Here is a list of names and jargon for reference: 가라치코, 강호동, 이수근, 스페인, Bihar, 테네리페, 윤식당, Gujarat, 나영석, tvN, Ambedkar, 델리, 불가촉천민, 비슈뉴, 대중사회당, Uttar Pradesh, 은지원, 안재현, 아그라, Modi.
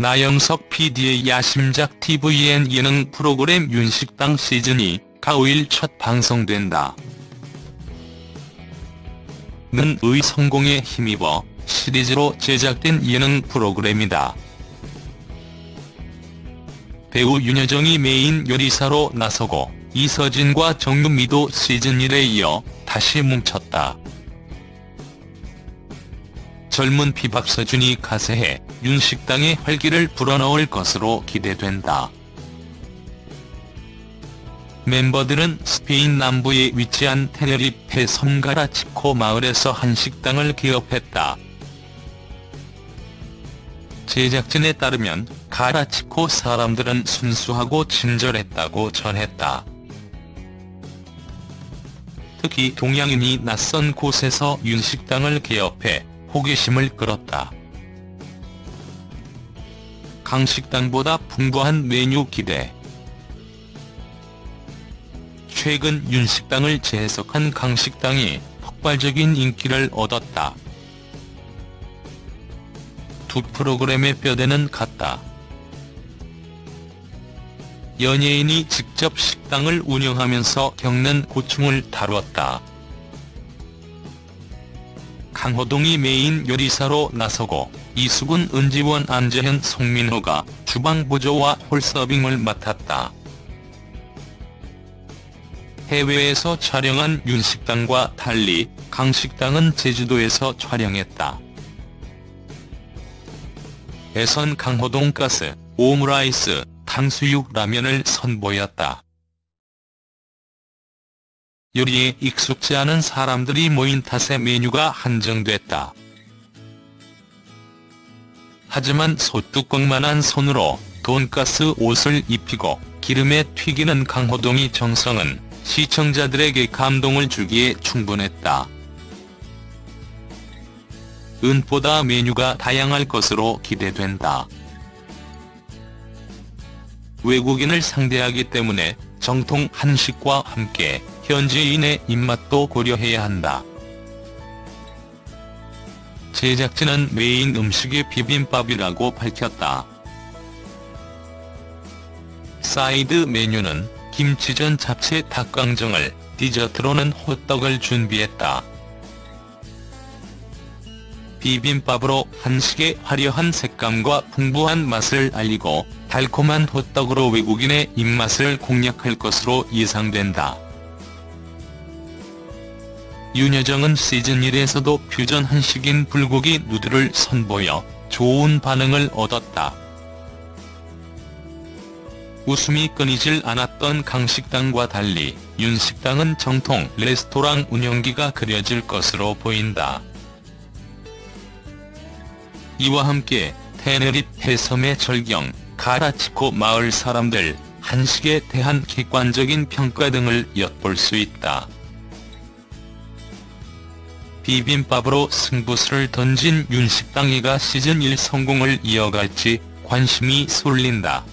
나영석 PD의 야심작 tvN 예능 프로그램 윤식당 시즌이 가5일 첫 방송된다. 는의 성공에 힘입어 시리즈로 제작된 예능 프로그램이다. 배우 윤여정이 메인 요리사로 나서고 이서진과 정유미도 시즌1에 이어 다시 뭉쳤다. 젊은 피박서준이 가세해 윤식당의 활기를 불어넣을 것으로 기대된다. 멤버들은 스페인 남부에 위치한 테네리페 섬 가라치코 마을에서 한식당을 개업했다. 제작진에 따르면 가라치코 사람들은 순수하고 친절했다고 전했다. 특히 동양인이 낯선 곳에서 윤식당을 개업해 호기심을 끌었다. 강식당보다 풍부한 메뉴 기대. 최근 윤식당을 재해석한 강식당이 폭발적인 인기를 얻었다. 두 프로그램의 뼈대는 같다. 연예인이 직접 식당을 운영하면서 겪는 고충을 다루었다. 강호동이 메인 요리사로 나서고 이수근, 은지원, 안재현, 송민호가 주방보조와 홀서빙을 맡았다. 해외에서 촬영한 윤식당과 달리 강식당은 제주도에서 촬영했다. 에선 강호동 가스, 오므라이스, 탕수육 라면을 선보였다. 요리에 익숙지 않은 사람들이 모인 탓에 메뉴가 한정됐다. 하지만 소뚜껑만한 손으로 돈가스 옷을 입히고 기름에 튀기는 강호동의 정성은 시청자들에게 감동을 주기에 충분했다. 은보다 메뉴가 다양할 것으로 기대된다. 외국인을 상대하기 때문에 정통 한식과 함께 현지인의 입맛도 고려해야 한다. 제작진은 메인 음식이 비빔밥이라고 밝혔다. 사이드 메뉴는 김치전, 잡채, 닭강정을, 디저트로는 호떡을 준비했다. 비빔밥으로 한식의 화려한 색감과 풍부한 맛을 알리고 달콤한 호떡으로 외국인의 입맛을 공략할 것으로 예상된다. 윤여정은 시즌1에서도 퓨전 한식인 불고기 누드를 선보여 좋은 반응을 얻었다. 웃음이 끊이질 않았던 강식당과 달리 윤식당은 정통 레스토랑 운영기가 그려질 것으로 보인다. 이와 함께 테네리페 섬의 절경, 가라치코 마을 사람들, 한식에 대한 객관적인 평가 등을 엿볼 수 있다. 비빔밥으로 승부수를 던진 윤식당이가 시즌1 성공을 이어갈지 관심이 쏠린다.